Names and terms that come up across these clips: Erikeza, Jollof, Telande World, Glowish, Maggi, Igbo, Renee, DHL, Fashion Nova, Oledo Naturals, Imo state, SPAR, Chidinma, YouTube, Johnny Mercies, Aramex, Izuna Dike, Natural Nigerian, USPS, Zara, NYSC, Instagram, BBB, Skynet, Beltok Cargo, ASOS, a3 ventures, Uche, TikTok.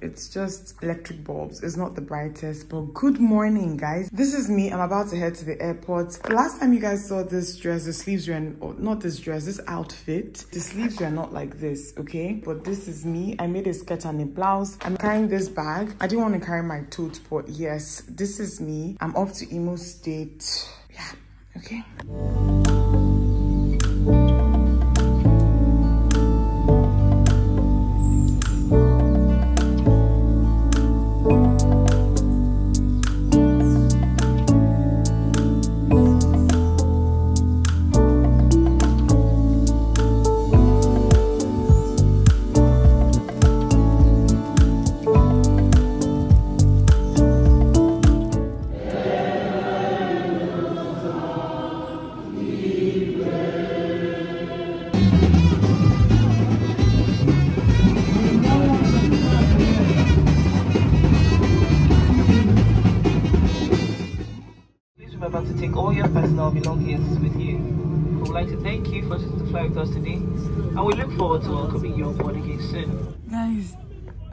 It's just electric bulbs. It's not the brightest, but good morning, guys. This is me. I'm about to head to the airport. Last time you guys saw this dress, the sleeves were not this dress, this outfit. The sleeves were not like this, okay? But this is me. I made a skirt and a blouse. I'm carrying this bag. I didn't want to carry my tote, but yes, this is me. I'm off to Imo State. Yeah, okay. Belongings with you. I would like to thank you for choosing to fly with us today, and we look forward to welcoming you on board again soon. Guys,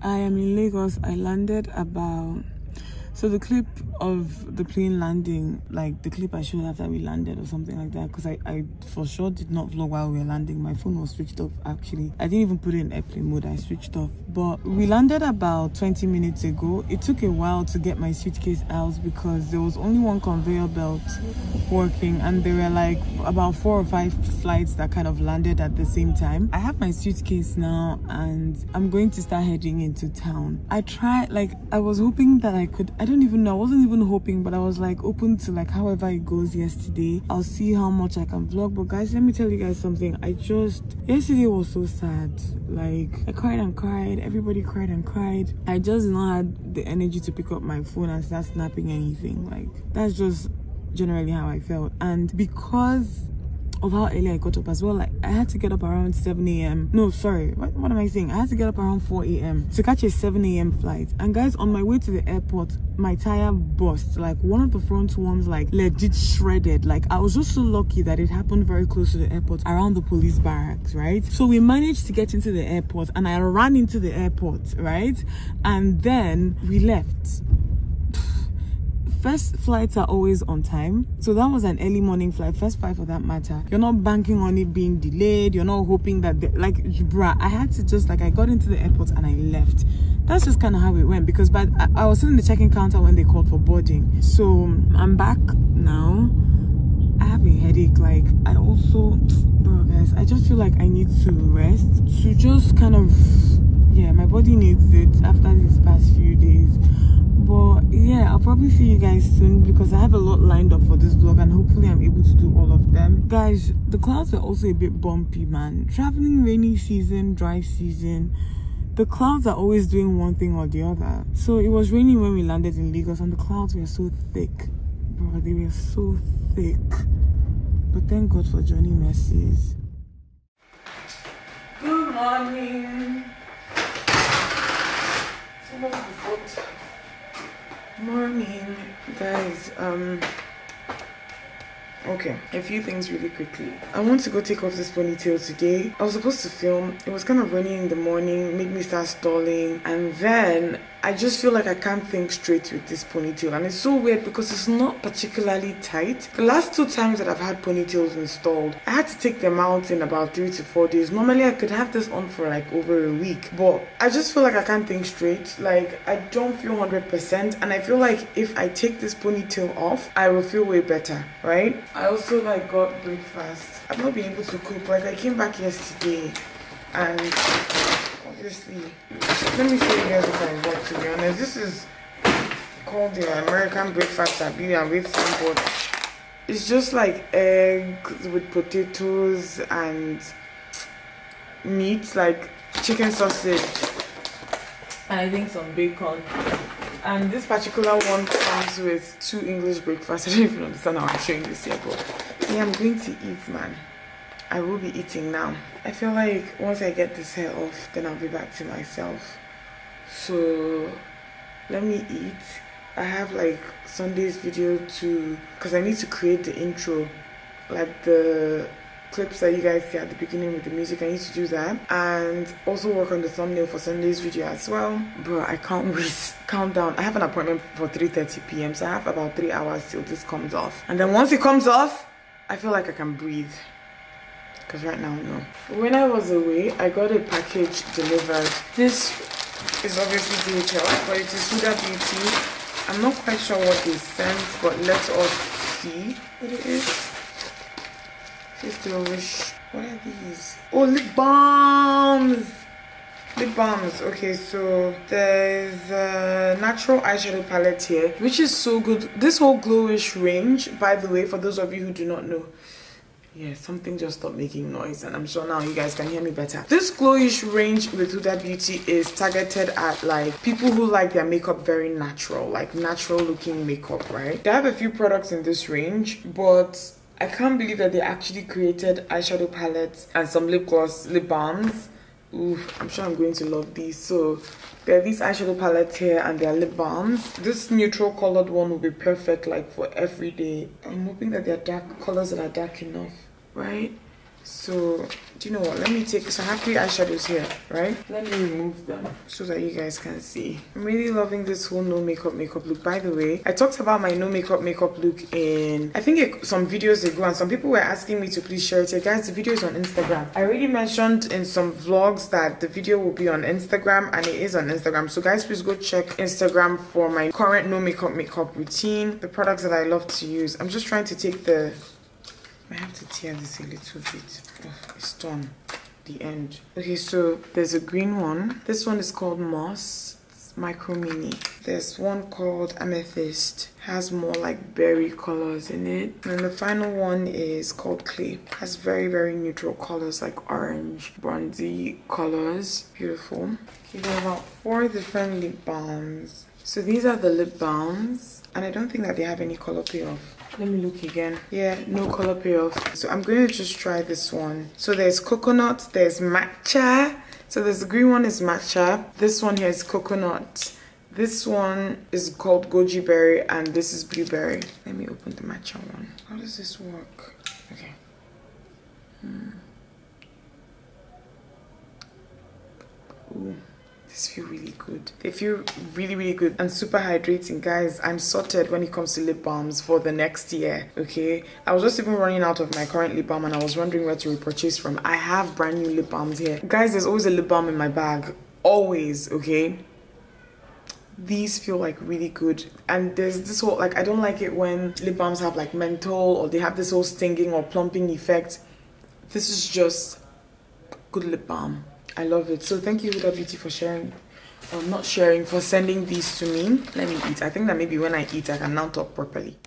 I am in Lagos. I landed about, so the clip of the plane landing, like the clip I showed after we landed or something like that, because I for sure did not vlog while we were landing. My phone was switched off actually. I didn't even put it in airplane mode, I switched off. But we landed about 20 minutes ago. It took a while to get my suitcase out because there was only one conveyor belt working, and there were like about 4 or 5 flights that kind of landed at the same time. I have my suitcase now and I'm going to start heading into town. I was hoping that I wasn't even hoping, but I was like open to like however it goes. Yesterday I'll see how much I can vlog, but guys, let me tell you guys something. Yesterday was so sad. Like, I cried and cried, everybody cried and cried. I just did not have the energy to pick up my phone and start snapping anything. Like, that's just generally how I felt. And because of how early I got up as well, like I had to get up around 7 a.m. no, sorry, what am I saying? I had to get up around 4 a.m. to catch a 7 a.m. flight. And guys, on my way to the airport, my tire burst. Like, one of the front ones, like, legit shredded. Like, I was just so lucky that it happened very close to the airport, around the police barracks, right? So we managed to get into the airport, and I ran into the airport, right? And then we left. First flights are always on time, so that was an early morning flight, first flight for that matter. You're not banking on it being delayed, you're not hoping that like, bruh, I had to just, like, I got into the airport and I left. That's just kind of how it went, because I was still in the check-in counter when they called for boarding. So I'm back now. I have a headache. Like, I also, bro, guys, I just feel like I need to rest, to just kind of, yeah, my body needs it after these past few days. But yeah, I'll probably see you guys soon, because I have a lot lined up for this vlog, and hopefully I'm able to do all of them. Guys, the clouds are also a bit bumpy, man. Traveling rainy season, dry season, the clouds are always doing one thing or the other. So it was raining when we landed in Lagos, and the clouds were so thick. Bro, they were so thick. But thank God for Johnny Mercies. Good morning. So much food. Morning, guys. Okay, a few things really quickly. I want to go take off this ponytail today. I was supposed to film. It was kind of raining in the morning, made me start stalling, and then I just feel like I can't think straight with this ponytail, and it's so weird because it's not particularly tight. The last two times that I've had ponytails installed, I had to take them out in about 3 to 4 days. Normally I could have this on for like over a week, but I just feel like I can't think straight. Like I don't feel 100%, and I feel like if I take this ponytail off, I will feel way better, right? I also like got breakfast. I've not been able to cook. Like I came back yesterday and obviously, let me show you guys what I got, to be honest. This is called the American breakfast at Beauty and Wave Simple. It's just like eggs with potatoes and meat, like chicken sausage, and I think some bacon. And this particular one comes with 2 English breakfasts. I don't even understand how I'm showing this here, but yeah, I'm going to eat, man. I will be eating now. I feel like once I get this hair off, then I'll be back to myself. So let me eat. I have like Sunday's video to, because I need to create the intro, like the clips that you guys see at the beginning with the music. I need to do that and also work on the thumbnail for Sunday's video as well. Bro, I can't wait. Countdown. I have an appointment for 3:30 p.m. so I have about 3 hours till this comes off, and then once it comes off, I feel like I can breathe. Because right now, no. When I was away, I got a package delivered. This is obviously DHL, but it is Huda Beauty. I'm not quite sure what they sent, but let us see what it is. This is Glowish. What are these? Oh, lip balms! Lip balms. Okay, so there's a natural eyeshadow palette here, which is so good. This whole Glowish range, by the way, for those of you who do not know, yeah, something just stopped making noise, and I'm sure now you guys can hear me better. This Glowish range with Huda Beauty is targeted at like people who like their makeup very natural, like natural looking makeup, right? They have a few products in this range, but I can't believe that they actually created eyeshadow palettes and some lip gloss, lip balms. Ooh, I'm sure I'm going to love these. So there are these eyeshadow palettes here and they are lip balms. This neutral colored one will be perfect like for every day. I'm hoping that they are dark colors that are dark enough, right? So do you know what, let me take, so I have 3 eyeshadows here, right? Let me remove them so that you guys can see. I'm really loving this whole no makeup makeup look. By the way, I talked about my no makeup makeup look in, I think some videos ago, and some people were asking me to please share it. Hey guys, the video is on Instagram. I already mentioned in some vlogs that the video will be on Instagram, and it is on Instagram, so guys, please go check Instagram for my current no makeup makeup routine, the products that I love to use. I'm just trying to take the, I have to tear this a little bit. Oh, it's done. The end. Okay, so there's a green one. This one is called Moss. It's micro mini. There's one called Amethyst. Has more like berry colors in it. And the final one is called Clay. Has very, very neutral colors like orange, bronzy colors. Beautiful. Okay, there are about 4 different lip balms. So these are the lip balms. And I don't think that they have any color payoff. Let me look again. Yeah, no color payoff. So I'm going to just try this one. So there's coconut, there's matcha. So there's the green one is matcha. This one here is coconut. This one is called goji berry, and this is blueberry. Let me open the matcha one. How does this work? Okay. Ooh. These feel really good. They feel really, really good and super hydrating. Guys, I'm sorted when it comes to lip balms for the next year, okay? I was just even running out of my current lip balm, and I was wondering where to repurchase from. I have brand new lip balms here. Guys, there's always a lip balm in my bag. Always, okay? These feel like really good, and there's this whole, like, I don't like it when lip balms have like menthol or they have this whole stinging or plumping effect. This is just good lip balm. I love it. So thank you, Huda Beauty, for sharing, or not sharing, for sending these to me. Let me eat. I think that maybe when I eat, I can now talk properly.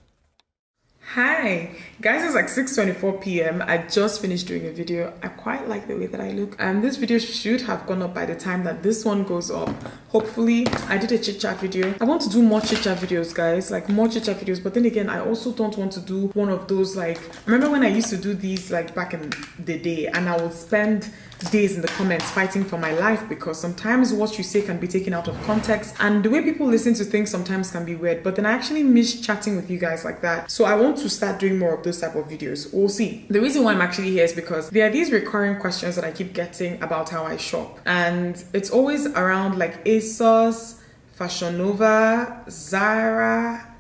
Hi guys, it's like 6:24 p.m. I just finished doing a video. I quite like the way that I look, and this video should have gone up by the time that this one goes up. Hopefully. I did a chit chat video. I want to do more chit chat videos, guys, like more chit chat videos, but then again, I also don't want to do one of those, like, remember when I used to do these like back in the day, and I would spend days in the comments fighting for my life, because sometimes what you say can be taken out of context, and the way people listen to things sometimes can be weird. But then I actually miss chatting with you guys like that, so I want to start doing more of those type of videos. We'll see. The reason why I'm actually here is because there are these recurring questions that I keep getting about how I shop, and it's always around like ASOS, Fashion Nova, Zara,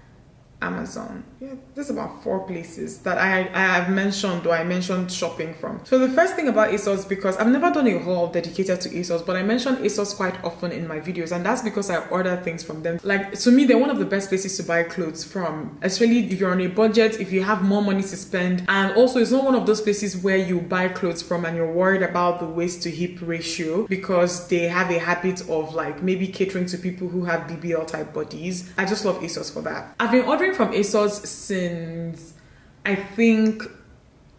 Amazon. Yeah, there's about 4 places that I have mentioned, or I mentioned shopping from. So the first thing about ASOS, because I've never done a haul dedicated to ASOS, but I mention ASOS quite often in my videos, and that's because I order things from them. Like, to me, they're one of the best places to buy clothes from, especially if you're on a budget, if you have more money to spend. And also, it's not one of those places where you buy clothes from and you're worried about the waist to hip ratio, because they have a habit of like maybe catering to people who have BBL type bodies. I just love ASOS for that. I've been ordering from ASOS since I think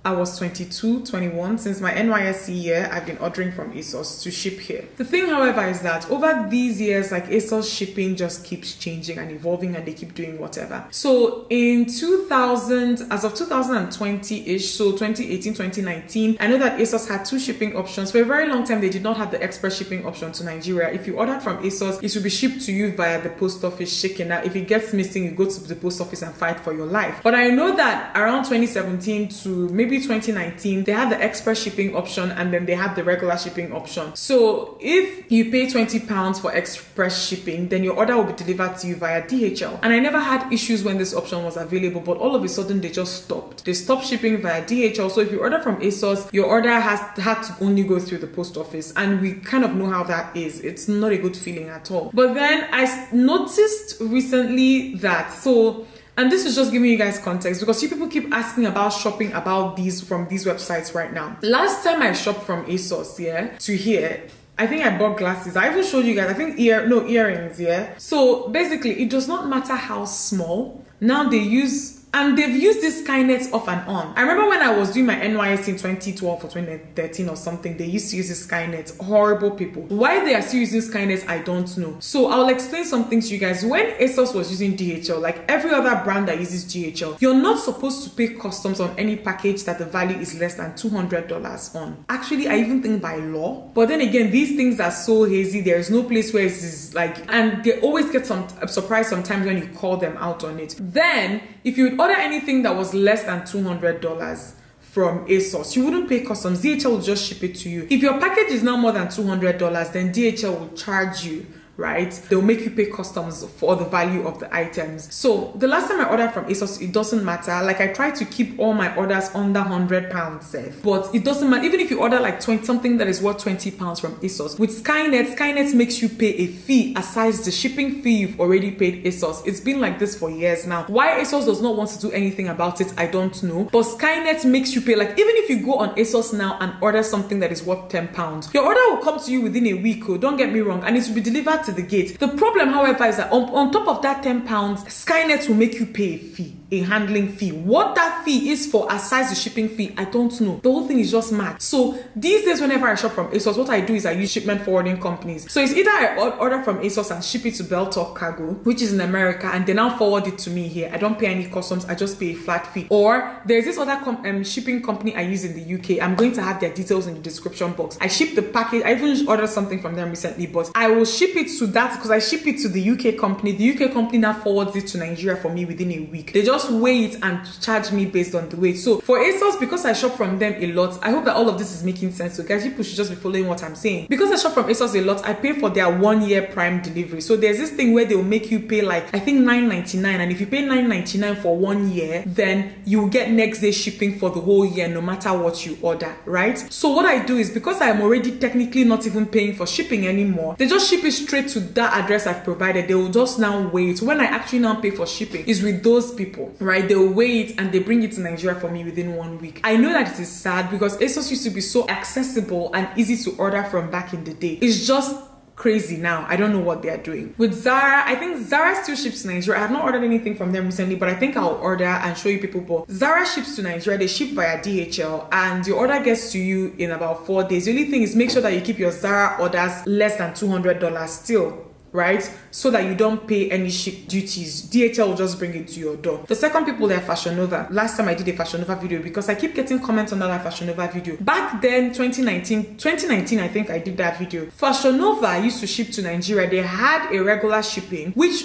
I was 22, 21. Since my NYSC year, I've been ordering from ASOS to ship here. The thing, however, is that over these years, like, ASOS shipping just keeps changing and evolving, and they keep doing whatever. So in 2000, as of 2020-ish, so 2018, 2019, I know that ASOS had 2 shipping options. For a very long time, they did not have the express shipping option to Nigeria. If you ordered from ASOS, it will be shipped to you via the post office, shaking. Now, if it gets missing, you go to the post office and fight for your life. But I know that around 2017 to maybe 2019, they had the express shipping option, and then they had the regular shipping option. So if you pay £20 for express shipping, then your order will be delivered to you via DHL. And I never had issues when this option was available, but all of a sudden they just stopped. They stopped shipping via DHL. So if you order from ASOS, your order had to only go through the post office, and we kind of know how that is. It's not a good feeling at all. But then I noticed recently that, so, and this is just giving you guys context, because you people keep asking about shopping about these from these websites right now. Last time I shopped from ASOS, yeah, to here, I think I bought glasses. I even showed you guys, I think earrings, yeah. So basically, it does not matter how small. Now they use, and they've used this Skynet off and on. I remember when I was doing my NYSC in 2012 or 2013 or something, they used to use this Skynet. Horrible people. Why they are still using Skynet, I don't know. So I'll explain something to you guys. When ASOS was using DHL, like every other brand that uses DHL, you're not supposed to pay customs on any package that the value is less than $200 on. Actually, I even think by law. But then again, these things are so hazy. There is no place where it's like, and they always get some surprise sometimes when you call them out on it. Then, if you would order anything that was less than $200 from ASOS, you wouldn't pay customs. DHL will just ship it to you. If your package is now more than $200, then DHL will charge you, right? They'll make you pay customs for the value of the items. So the last time I ordered from ASOS, it doesn't matter. Like, I try to keep all my orders under £100 safe, but it doesn't matter. Even if you order like 20 something that is worth £20 from ASOS, with Skynet makes you pay a fee aside the shipping fee you've already paid ASOS. It's been like this for years now. Why ASOS does not want to do anything about it, I don't know, but Skynet makes you pay. Like, even if you go on ASOS now and order something that is worth £10, your order will come to you within a week, oh, don't get me wrong, and it will be delivered to the gate. The problem, however, is that on top of that £10, Skynet will make you pay a fee, a handling fee. What that fee is for, aside the shipping fee, I don't know. The whole thing is just mad. So these days, whenever I shop from ASOS, what I do is I use shipment forwarding companies. So it's either I order from ASOS and ship it to Beltok Cargo, which is in America, and they now forward it to me here. I don't pay any customs. I just pay a flat fee. Or there's this other shipping company I use in the UK. I'm going to have their details in the description box. I ship the package. I even ordered something from them recently, but I will ship it to that, because I ship it to the UK company. The UK company now forwards it to Nigeria for me within a week. They just weigh it and charge me based on the weight. So for ASOS, because I shop from them a lot, I hope that all of this is making sense. So guys, people should just be following what I'm saying. Because I shop from ASOS a lot, I pay for their 1-year Prime delivery. So there's this thing where they'll make you pay like, I think $9.99, and if you pay $9.99 for 1 year, then you get next day shipping for the whole year, no matter what you order, right? So what I do is, because I'm already technically not even paying for shipping anymore, they just ship it straight to that address I've provided. They will just now weigh it. When I actually now pay for shipping, is with those people, right? They'll weigh it and they bring it to Nigeria for me within 1 week. I know that it is sad, because ASOS used to be so accessible and easy to order from back in the day. It's just crazy now. I don't know what they are doing. With Zara, I think Zara still ships to Nigeria. I have not ordered anything from them recently, but I think I'll order and show you people. But Zara ships to Nigeria. They ship via DHL, and your order gets to you in about 4 days. The only thing is, make sure that you keep your Zara orders less than $200 still, right? So that you don't pay any ship duties. DHL will just bring it to your door. The second people there, Fashion Nova. Last time I did a Fashion Nova video, because I keep getting comments on that Fashion Nova video. Back then, 2019 I think I did that video. Fashion Nova used to ship to Nigeria. They had a regular shipping, which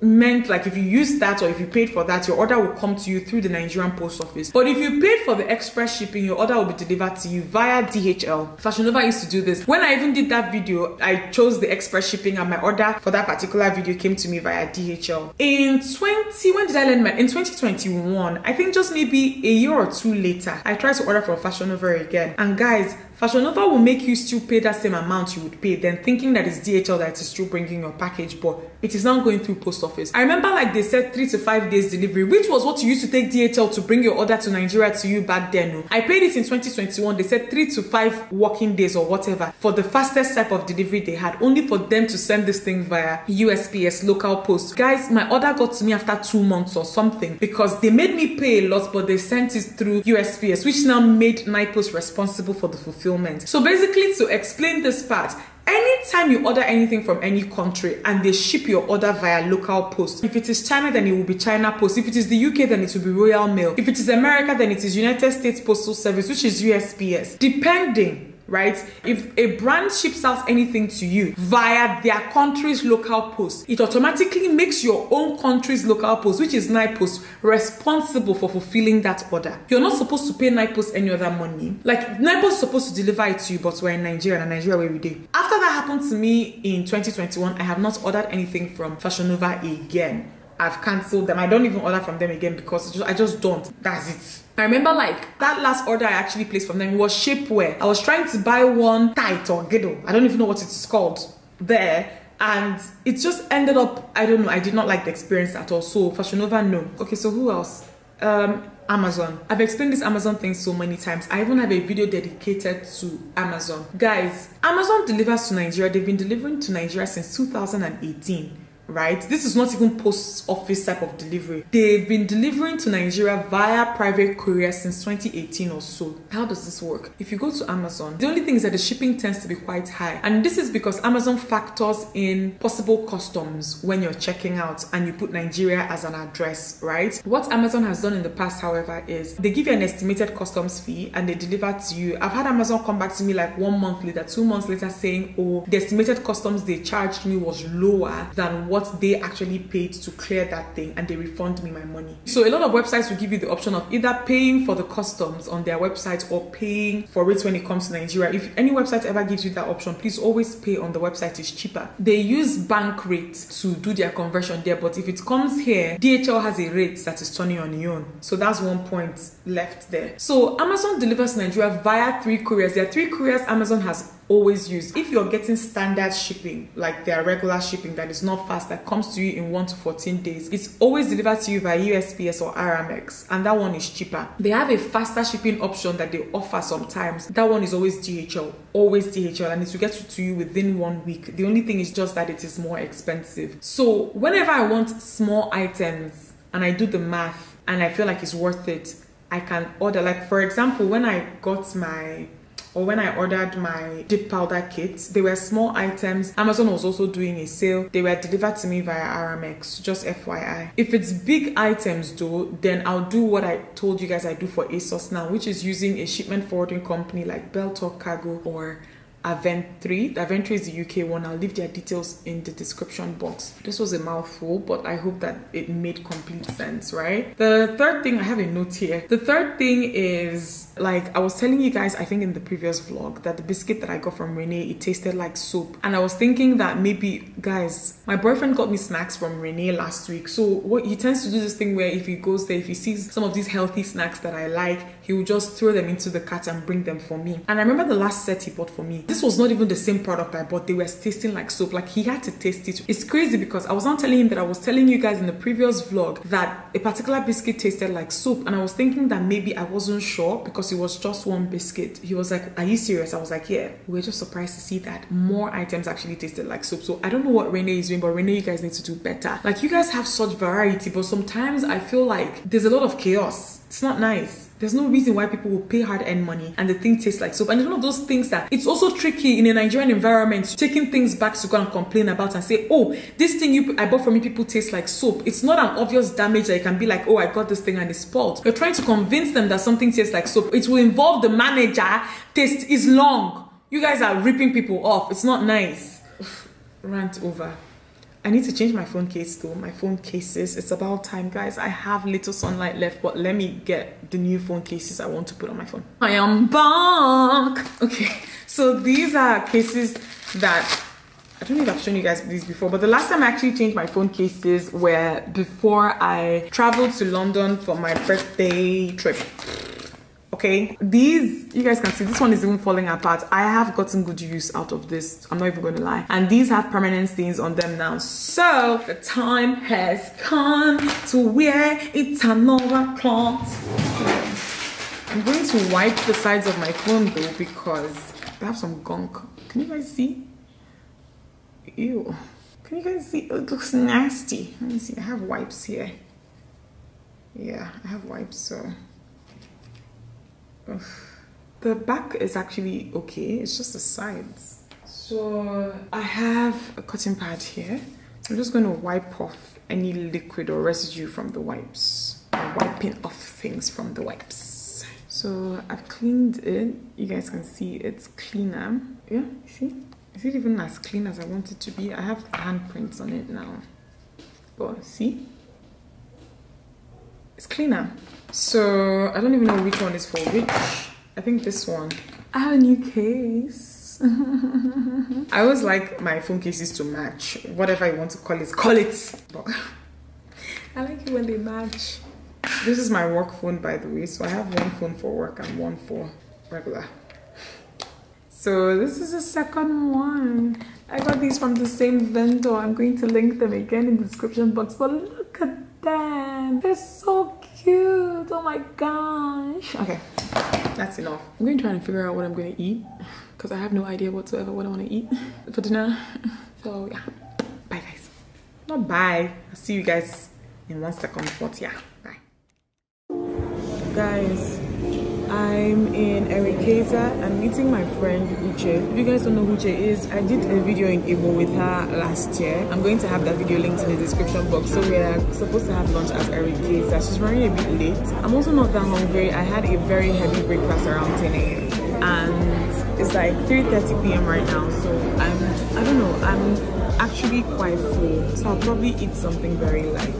meant like if you use that or if you paid for that, your order will come to you through the Nigerian post office. But if you paid for the express shipping, your order will be delivered to you via DHL. Fashion Nova used to do this. When I even did that video, I chose the express shipping and my order for that particular video came to me via DHL. In 2021, I think just maybe a year or two later, I tried to order from Fashion Nova again. And guys, Fashion Nova will make you still pay that same amount you would pay then, thinking that it's DHL that is still bringing your package, but it is now going through post office. I remember like they said 3 to 5 days delivery, which was what you used to take DHL to bring your order to Nigeria to you back then. I paid it in 2021. They said 3 to 5 working days or whatever for the fastest type of delivery they had, only for them to send this thing via USPS, local post. Guys, my order got to me after 2 months or something because they made me pay a lot, but they sent it through USPS, which now made NIPOST responsible for the fulfillment. So basically, to explain this part, anytime you order anything from any country and they ship your order via local post, if it is China, then it will be China Post. If it is the UK, then it will be Royal Mail. If it is America, then it is United States Postal Service, which is USPS. Depending, right? If a brand ships out anything to you via their country's local post, it automatically makes your own country's local post, which is NIPOST, responsible for fulfilling that order. You're not supposed to pay NIPOST any other money. Like, NIPOST is supposed to deliver it to you, but we're in Nigeria, and Nigeria where we do. After that happened to me in 2021, I have not ordered anything from Fashion Nova again. I've cancelled them. I don't even order from them again because I just don't. That's it. I remember like that last order I actually placed from them was shapewear. I was trying to buy one tight or girdle. I don't even know what it's called there. And it just ended up, I don't know, I did not like the experience at all. So Fashion Nova, no. Okay, so who else? Amazon. I've explained this Amazon thing so many times. I even have a video dedicated to Amazon. Guys, Amazon delivers to Nigeria. They've been delivering to Nigeria since 2018. Right? This is not even post office type of delivery. They've been delivering to Nigeria via private courier since 2018 or so. How does this work? If you go to Amazon, the only thing is that the shipping tends to be quite high. And this is because Amazon factors in possible customs when you're checking out and you put Nigeria as an address, right? What Amazon has done in the past, however, is they give you an estimated customs fee and they deliver to you. I've had Amazon come back to me like 1 month later, 2 months later saying, oh, the estimated customs they charged me was lower than what they actually paid to clear that thing, and they refund me my money. So a lot of websites will give you the option of either paying for the customs on their website or paying for it when it comes to Nigeria. If any website ever gives you that option, please always pay on the website, it's cheaper. They use bank rates to do their conversion there, but if it comes here, DHL has a rate that is turning on your own. So that's 1 point left there. So Amazon delivers to Nigeria via 3 couriers. There are 3 couriers Amazon has always use. If you're getting standard shipping, like their regular shipping that is not fast, that comes to you in 1 to 14 days, it's always delivered to you by USPS or Aramex, and that one is cheaper. They have a faster shipping option that they offer sometimes. That one is always DHL, and it will get to you within 1 week. The only thing is just that it is more expensive. So whenever I want small items and I do the math and I feel like it's worth it, I can order. Like, for example, when I ordered my dip powder kits, they were small items. Amazon was also doing a sale. They were delivered to me via Aramex, just FYI. If it's big items though, then I'll do what I told you guys I do for ASOS now, which is using a shipment forwarding company like Beltok Cargo or a3 ventures is the UK one. I'll leave their details in the description box. This was a mouthful, but I hope that it made complete sense, right? The third thing, I have a note here. The third thing is, like I was telling you guys, I think in the previous vlog, that the biscuit that I got from Renee, it tasted like soap. And I was thinking that maybe, guys, my boyfriend got me snacks from Renee last week. So what he tends to do, this thing where if he goes there, if he sees some of these healthy snacks that I like, he will just throw them into the cart and bring them for me. And I remember the last set he bought for me, this was not even the same product I bought. They were tasting like soap. Like, he had to taste it. It's crazy because I was not telling him that I was telling you guys in the previous vlog that a particular biscuit tasted like soap. And I was thinking that maybe I wasn't sure because it was just one biscuit. He was like, are you serious? I was like, yeah. We were just surprised to see that more items actually tasted like soap. So I don't know what Renee is doing, but Renee, you guys need to do better. Like, you guys have such variety, but sometimes I feel like there's a lot of chaos. It's not nice. There's no reason why people will pay hard-earned money and the thing tastes like soap. And it's one of those things that it's also tricky in a Nigerian environment, taking things back to go and complain about and say, oh, this thing I bought from you people tastes like soap. It's not an obvious damage that it can be like, oh, I got this thing and it's spoiled. You're trying to convince them that something tastes like soap. It will involve the manager. Taste is long. You guys are ripping people off. It's not nice. Rant over. I need to change my phone case though, my phone cases. It's about time, guys. I have little sunlight left, but let me get the new phone cases I want to put on my phone. I am back. Okay, so these are cases that, I don't know if I've shown you guys these before, but the last time I actually changed my phone cases were before I traveled to London for my birthday trip. Okay, these, you guys can see this one is even falling apart. I have gotten good use out of this, I'm not even going to lie, and these have permanent stains on them now. So the time has come to wear it's another cloth. I'm going to wipe the sides of my phone though because I have some gunk. Can you guys see? Ew, can you guys see? It looks nasty. Let me see, I have wipes here. Yeah, I have wipes. So ugh. The back is actually okay, it's just the sides. So I have a cotton pad here. I'm just going to wipe off any liquid or residue from the wipes. I'm wiping off things from the wipes. So I've cleaned it, you guys can see it's cleaner. Yeah, see, is it even as clean as I want it to be? I have handprints on it now, but see, it's cleaner. So I don't even know which one is for which. I think this one. I have a new case. I always like my phone cases to match. Whatever I want to call it, call it. But I like it when they match. This is my work phone, by the way. So I have one phone for work and one for regular. So this is the second one. I got these from the same vendor. I'm going to link them again in the description box. But look at them. They're so cute. Oh my gosh. Okay, that's enough. I'm going to try and figure out what I'm going to eat because I have no idea whatsoever what I want to eat for dinner. So yeah, bye guys. Not bye. I'll see you guys in 1 second. But yeah, bye. Guys, I'm in Erikeza. I'm meeting my friend Uche. If you guys don't know who Uche is, I did a video in Igbo with her last year. I'm going to have that video linked in the description box. So we are supposed to have lunch at Erikeza. She's running a bit late. I'm also not that hungry. I had a very heavy breakfast around 10 a.m. and it's like 3:30 p.m. right now. So I don't know, I'm actually quite full. So I'll probably eat something very light.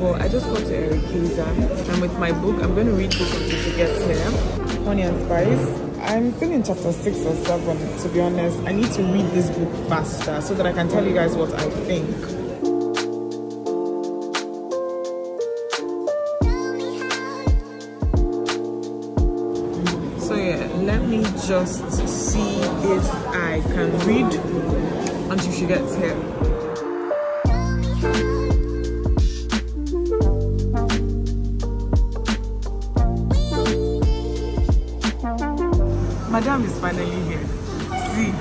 But I just got to Erikeza and with my book, I'm going to read this until she gets here. Honey and Spice. I'm still in chapter 6 or 7, to be honest. I need to read this book faster so that I can tell you guys what I think. So yeah, let me just see if I can read until she gets here. Madam is finally here. See,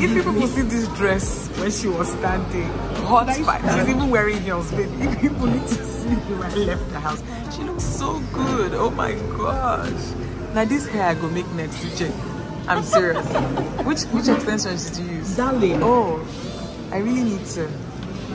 if people could see this dress when she was standing, hot spice. She's even wearing heels, baby. If people need to see when I left the house, she looks so good. Oh my gosh! Now this hair I go make next to check. I'm serious. Which extension did you use? Dali. Oh, I really need to.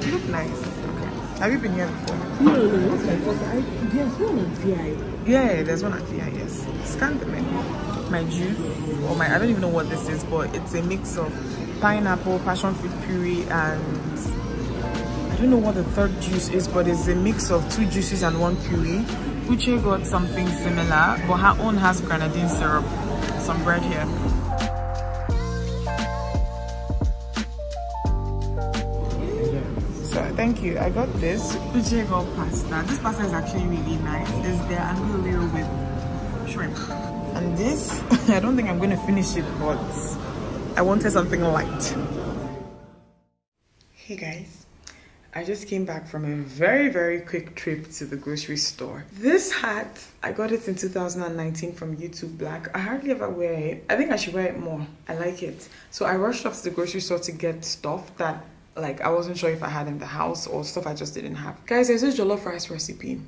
You look nice. Okay. Have you been here before? No, that's my first time. There's one at VI. Yeah, there's one at VI. Yes. Scan the menu. My juice or my, I don't even know what this is, but it's a mix of pineapple, passion fruit puree, and I don't know what the third juice is, but it's a mix of 2 juices and 1 puree. Uche got something similar, but her own has grenadine syrup. Some bread here. So thank you, I got this. Uche got pasta. This pasta is actually really nice. It's the angulio with shrimp. And this, I don't think I'm going to finish it, but I wanted something light. Hey guys, I just came back from a very quick trip to the grocery store. This hat, I got it in 2019 from YouTube Black. I hardly ever wear it. I think I should wear it more. I like it. So I rushed off to the grocery store to get stuff that like I wasn't sure if I had in the house or stuff I just didn't have. Guys, there's this jollof rice recipe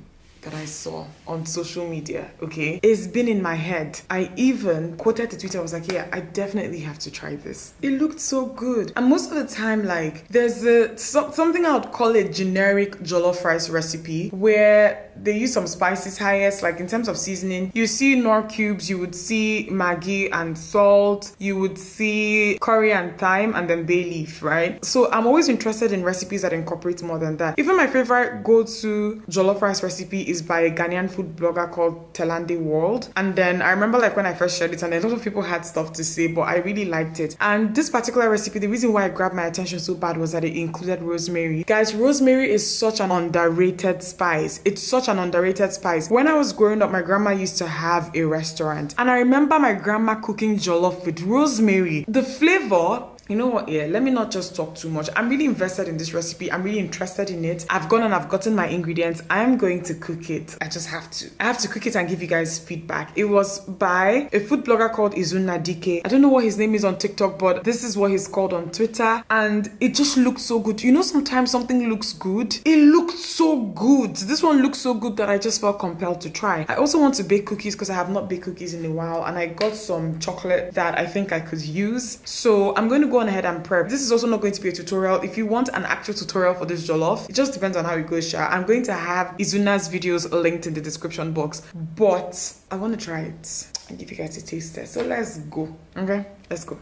that I saw on social media, okay, it's been in my head. I even quoted the tweet. I was like, yeah, I definitely have to try this. It looked so good. And most of the time, like, there's a, something I would call a generic jollof rice recipe where they use some spices highest, like in terms of seasoning. You see nor cubes, you would see Maggi and salt, you would see curry and thyme, and then bay leaf, right? So I'm always interested in recipes that incorporate more than that. Even my favorite go-to jollof rice recipe is by a Ghanaian food blogger called Telande World. And then I remember, like, when I first shared it, and a lot of people had stuff to say, but I really liked it. And this particular recipe, the reason why it grabbed my attention so bad was that it included rosemary. Guys, rosemary is such an underrated spice. It's such an underrated spice. When I was growing up, my grandma used to have a restaurant, and I remember my grandma cooking jollof with rosemary. The flavor, you know what, yeah, let me not just talk too much. I'm really invested in this recipe. I'm really interested in it. I've gone and I've gotten my ingredients. I'm going to cook it. I just have to. I have to cook it and give you guys feedback. It was by a food blogger called Izuna Dike. I don't know what his name is on TikTok, but this is what he's called on Twitter. And it just looked so good. You know, sometimes something looks good. It looked so good. This one looked so good that I just felt compelled to try. I also want to bake cookies because I have not baked cookies in a while. And I got some chocolate that I think I could use. So I'm going to go on ahead and prep. This is also not going to be a tutorial. If you want an actual tutorial for this jollof, it just depends on how it goes, Sha. I'm going to have Izuna's videos linked in the description box, but I want to try it and give you guys a taste test. So let's go. Okay, let's go.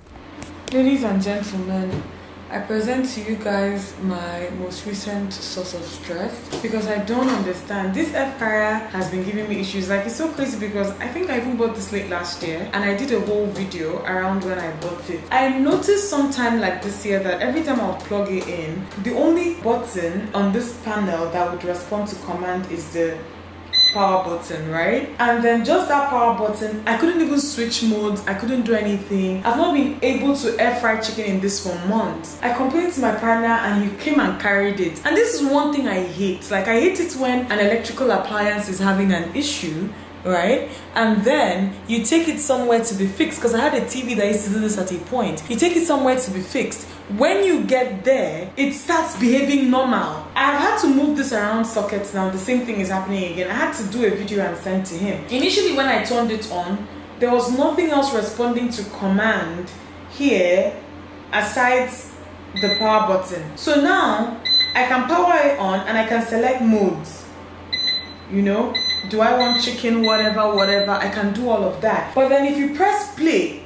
Ladies and gentlemen, I present to you guys my most recent source of stress because I don't understand. This air fryer has been giving me issues. Like, it's so crazy because I think I even bought this late last year and I did a whole video around when I bought it. I noticed sometime like this year that every time I would plug it in, the only button on this panel that would respond to command is the power button, right? And then just that power button, I couldn't even switch modes. I couldn't do anything. I've not been able to air fry chicken in this for months. I complained to my partner and he came and carried it. And this is one thing I hate. Like, I hate it when an electrical appliance is having an issue, right? And then you take it somewhere to be fixed, because I had a TV that used to do this at a point. You take it somewhere to be fixed. When you get there, it starts behaving normal. I've had to move this around sockets now. The same thing is happening again. I had to do a video and send to him. Initially, when I turned it on, there was nothing else responding to command here aside the power button. So now I can power it on and I can select modes. You know, do I want chicken, whatever, whatever. I can do all of that. But then if you press play,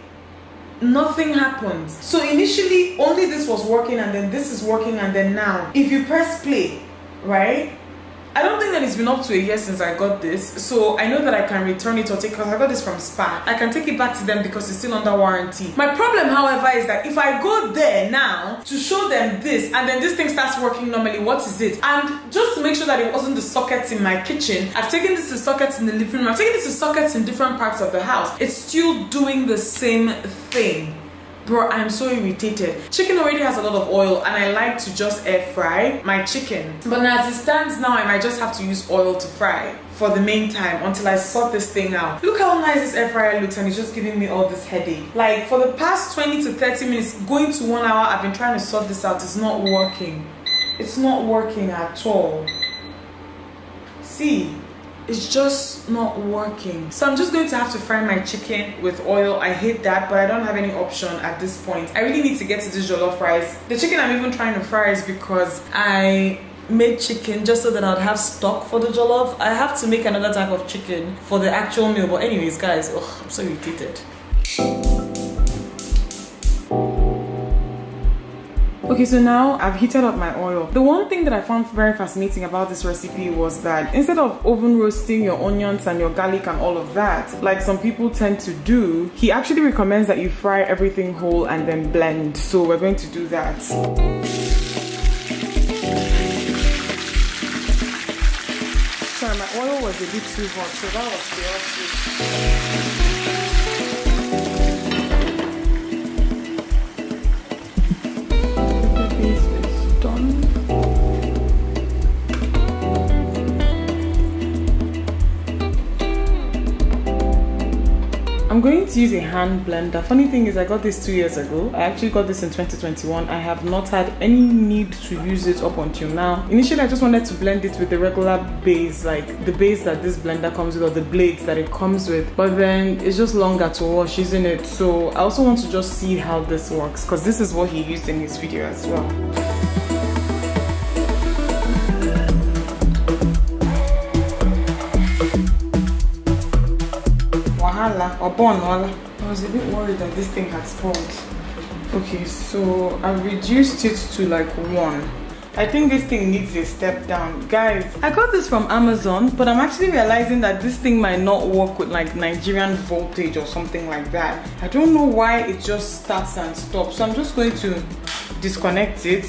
nothing happens. So initially only this was working, and then this is working, and then now if you press play, right? I don't think that it's been up to a year since I got this, so I know that I can return it or take, because I got this from SPAR. I can take it back to them because it's still under warranty. My problem, however, is that if I go there now to show them this and then this thing starts working normally, what is it? And just to make sure that it wasn't the sockets in my kitchen, I've taken this to sockets in the living room, I've taken this to sockets in different parts of the house. It's still doing the same thing. Bro, I'm so irritated. Chicken already has a lot of oil and I like to just air fry my chicken. But as it stands now, I might just have to use oil to fry for the meantime until I sort this thing out. Look how nice this air fryer looks and it's just giving me all this headache. Like, for the past 20 to 30 minutes, going to 1 hour, I've been trying to sort this out. It's not working. It's not working at all. See? It's just not working. So I'm just going to have to fry my chicken with oil. I hate that, but I don't have any option at this point. I really need to get to this jollof rice. The chicken I'm even trying to fry is because I made chicken just so that I'd have stock for the jollof. I have to make another type of chicken for the actual meal. But anyways, guys, ugh, I'm so irritated. Okay, so now I've heated up my oil. The one thing that I found very fascinating about this recipe was that instead of oven roasting your onions and your garlic and all of that, like some people tend to do, he actually recommends that you fry everything whole and then blend. So we're going to do that. Sorry, my oil was a bit too hot, so that was the option. I'm going Let's use a hand blender. Funny thing is, I got this 2 years ago. I actually got this in 2021. I have not had any need to use it up until now. Initially, I just wanted to blend it with the regular base, like the base that this blender comes with or the blades that it comes with. But then it's just longer to wash, isn't it? So I also want to just see how this works, because this is what he used in his video as well. I was a bit worried that this thing had spoiled. Okay, so I reduced it to like 1. I think this thing needs a step down. Guys, I got this from Amazon, but I'm actually realizing that this thing might not work with like Nigerian voltage or something like that. I don't know why it just starts and stops. So I'm just going to disconnect it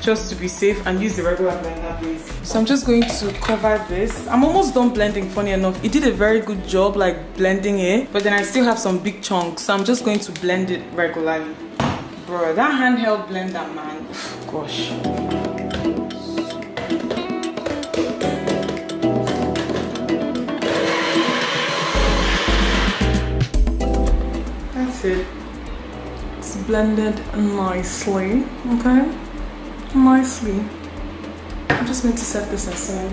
just to be safe and use the regular blender base. So I'm just going to cover this. I'm almost done blending, funny enough. It did a very good job like blending it, but then I still have some big chunks. So I'm just going to blend it regularly. Bro, that handheld blender, man. Gosh. It's blended nicely, okay? Nicely. I'm just going to set this aside.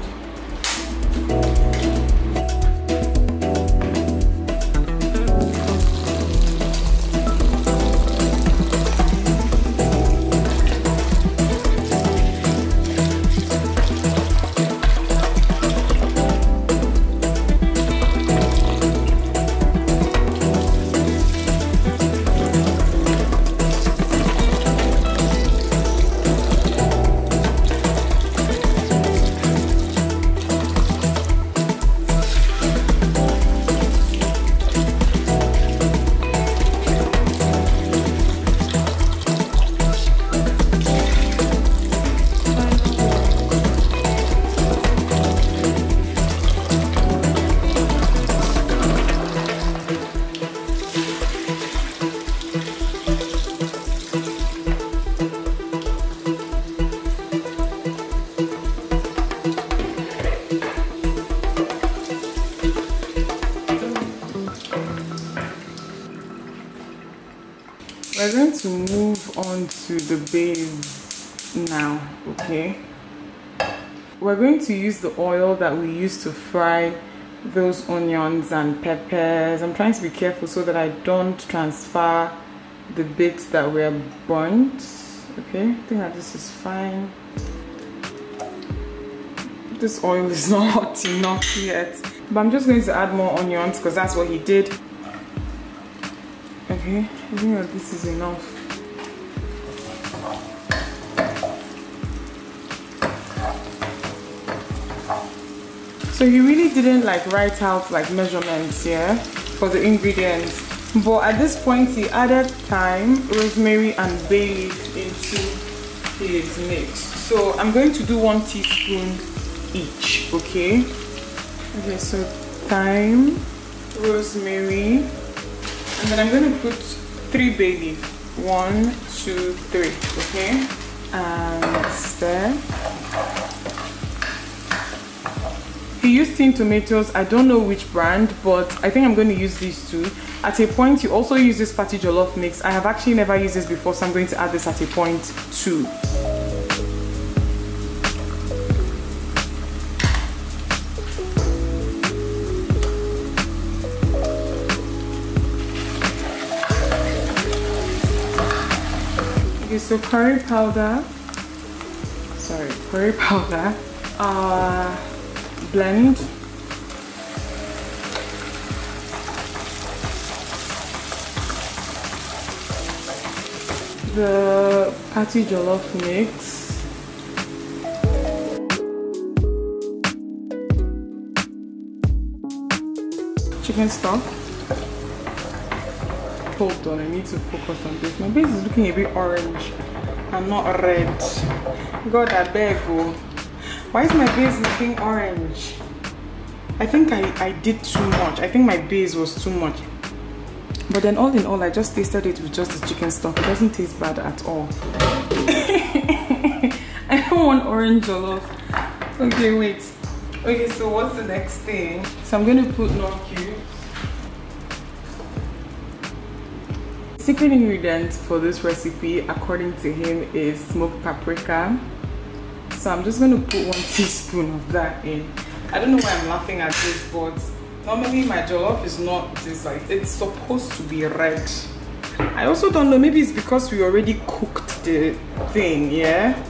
We're going to move on to the base now, okay? We're going to use the oil that we used to fry those onions and peppers. I'm trying to be careful so that I don't transfer the bits that were burnt, okay? I think that this is fine. This oil is not hot enough yet. But I'm just going to add more onions because that's what he did. Okay, I think that this is enough. So he really didn't like write out like measurements here for the ingredients, but at this point he added thyme, rosemary and bay leaf into his mix. So I'm going to do 1 teaspoon each, okay? Okay, so thyme, rosemary, and then I'm going to put 3 bay leaves. 1, 2, 3, okay? And stir. He used tin tomatoes. I don't know which brand, but I think I'm going to use these two. At a point, you also use this patty jollof mix. I have actually never used this before, so I'm going to add this at a point too. So curry powder, blend. The patty jollof mix. Chicken stock. Hold on, I need to focus on this. My base is looking a bit orange and not red. God, I beg you. Why is my base looking orange? I think I did too much. I think my base was too much. But then all in all, I just tasted it with just the chicken stock. It doesn't taste bad at all. I don't want orange jollof. Okay, wait. Okay, so what's the next thing? So I'm going to put nor cubes. Secret ingredient for this recipe, according to him, is smoked paprika. So I'm just going to put 1 teaspoon of that in. I don't know why I'm laughing at this, but normally my jollof is not this size. It's supposed to be red. I also don't know, maybe it's because we already cooked the thing, yeah?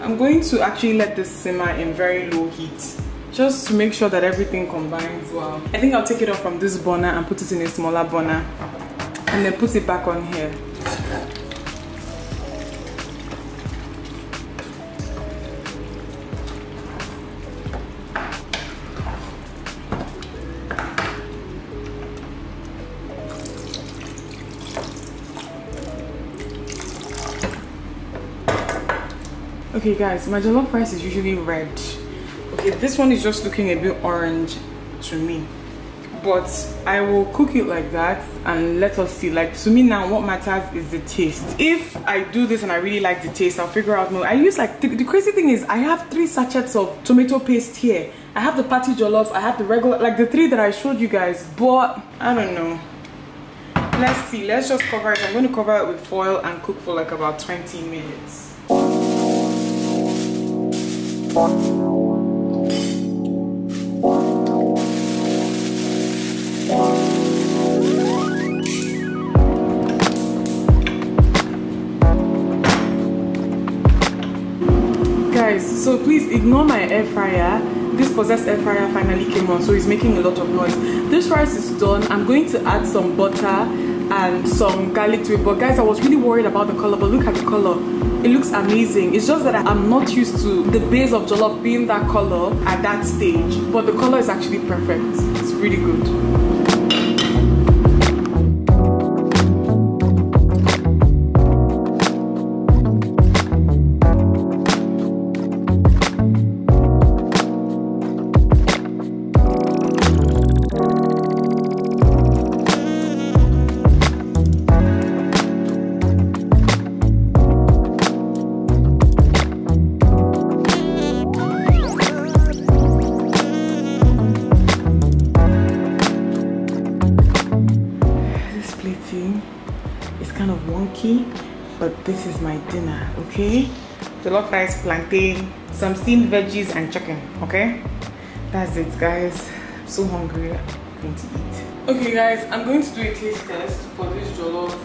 I'm going to actually let this simmer in very low heat, just to make sure that everything combines well. I think I'll take it off from this burner and put it in a smaller burner, and then put it back on here. Okay guys, my jollof rice is usually red. Okay, this one is just looking a bit orange to me. But I will cook it like that and let us see. Like, to me now, what matters is the taste. If I do this and I really like the taste, I'll figure out more. I use like, the crazy thing is I have 3 sachets of tomato paste here. I have the patty jollof, I have the regular, like the 3 that I showed you guys, but I don't know. Let's see, let's just cover it. I'm going to cover it with foil and cook for like about 20 minutes. So please ignore my air fryer. This possessed air fryer finally came on, so it's making a lot of noise. This rice is done. I'm going to add some butter and some garlic to it. But guys, I was really worried about the color, but look at the color. It looks amazing. It's just that I'm not used to the base of jollof being that color at that stage. But the color is actually perfect. It's really good. But this is my dinner, okay? Jollof rice, plantain, some steamed veggies and chicken, okay? That's it, guys. I'm so hungry. I'm going to eat. Okay, guys, I'm going to do a taste test for this jollof.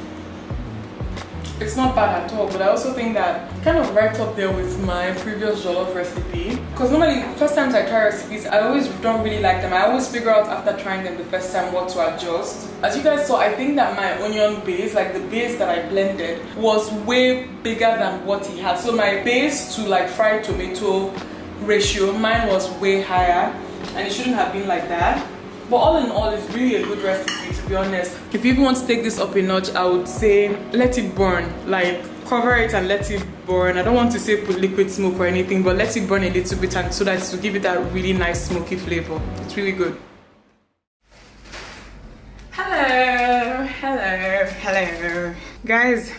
It's not bad at all, but I also think that kind of right up there with my previous jollof recipe. Because normally, first times I try recipes, I always don't really like them. I always figure out after trying them the first time what to adjust. As you guys saw, I think that my onion base, like the base that I blended, was way bigger than what he had. So my base to like fried tomato ratio, mine was way higher, and it shouldn't have been like that. But all in all, it's really a good recipe, to be honest. If you even want to take this up a notch, I would say let it burn. Like, cover it and let it burn. I don't want to say put liquid smoke or anything, but let it burn a little bit, and so that to give it that really nice smoky flavor. It's really good. Hello, hello, hello. Guys,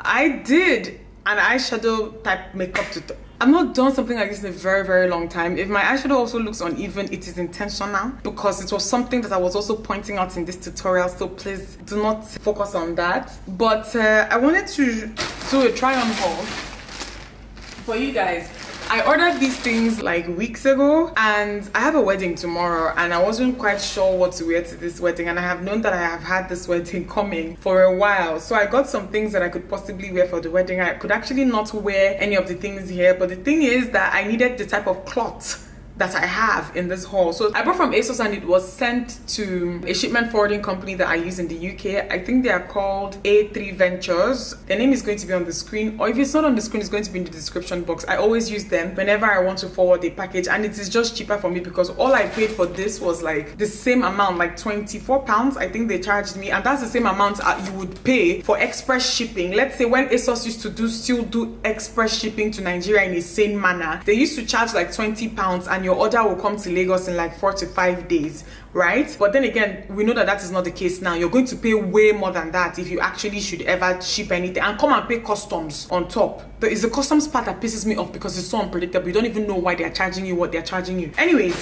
I did an eyeshadow type makeup tutorial. I've not done something like this in a very, very long time. If my eyeshadow also looks uneven, it is intentional, because it was something that I was also pointing out in this tutorial, so please do not focus on that. But I wanted to do a try-on haul for you guys. I ordered these things like weeks ago, and I have a wedding tomorrow, and I wasn't quite sure what to wear to this wedding, and I have known that I have had this wedding coming for a while. So I got some things that I could possibly wear for the wedding. I could actually not wear any of the things here, but the thing is that I needed the type of cloth that I have in this haul. So I bought from ASOS, and it was sent to a shipment forwarding company that I use in the UK. I think they are called A3 Ventures. Their name is going to be on the screen, or if it's not on the screen, it's going to be in the description box. I always use them whenever I want to forward a package, and it is just cheaper for me because all I paid for this was like the same amount, like £24 I think they charged me, and that's the same amount you would pay for express shipping. Let's say when ASOS used to still do express shipping to Nigeria in a sane manner, they used to charge like £20, and your order will come to Lagos in like 4 to 5 days, right? But then again, we know that that is not the case now. You're going to pay way more than that if you actually should ever ship anything, and come and pay customs on top. But it's the customs part that pisses me off, because it's so unpredictable. You don't even know why they're charging you what they're charging you. Anyways,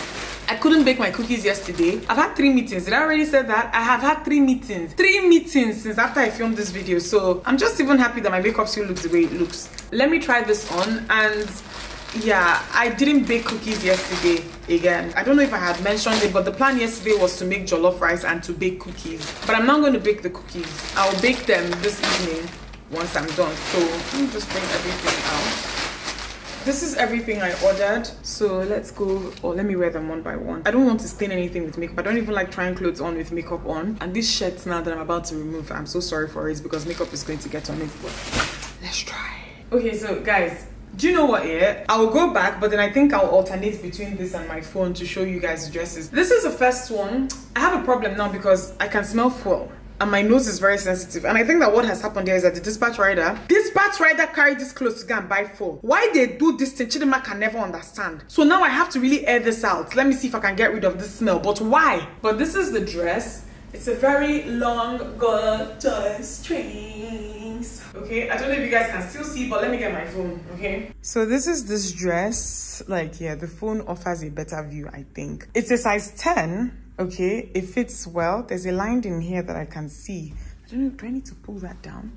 I couldn't bake my cookies yesterday. I've had 3 meetings. Did I already say that? I have had 3 meetings. 3 meetings since after I filmed this video. So I'm just even happy that my makeup still looks the way it looks. Let me try this on. And yeah, I didn't bake cookies yesterday again. I don't know if I had mentioned it, but the plan yesterday was to make jollof rice and to bake cookies. But I'm not going to bake the cookies. I'll bake them this evening once I'm done. So let me just bring everything out. This is everything I ordered, so let's go. Or let me wear them one by one. I don't want to stain anything with makeup. I don't even like trying clothes on with makeup on. And this shirt now that I'm about to remove, I'm so sorry for it because makeup is going to get on it, but let's try. Okay, so guys, do you know what, yeah? I'll go back, but then I think I'll alternate between this and my phone to show you guys the dresses. This is the first one. I have a problem now because I can smell fuel. And my nose is very sensitive, and I think that what has happened here is that the dispatch rider carried this clothes to go and buy fuel. Why they do this thing, Chidinma can never understand. So now I have to really air this out. Let me see if I can get rid of this smell. But why? But this is the dress. It's a very long gorgeous strings. Okay, I don't know if you guys can still see, but let me get my phone. Okay, so this is this dress. Like, yeah, the phone offers a better view. I think it's a size 10. Okay, it fits well. There's a line in here that I can see. I don't know, do I need to pull that down?